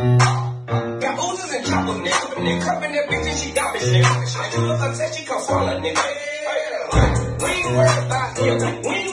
Got boozers and chopper, nigga. When they cupping that bitch and she garbage, nigga. I just look upset, she come swallow, nigga. We ain't worried about him.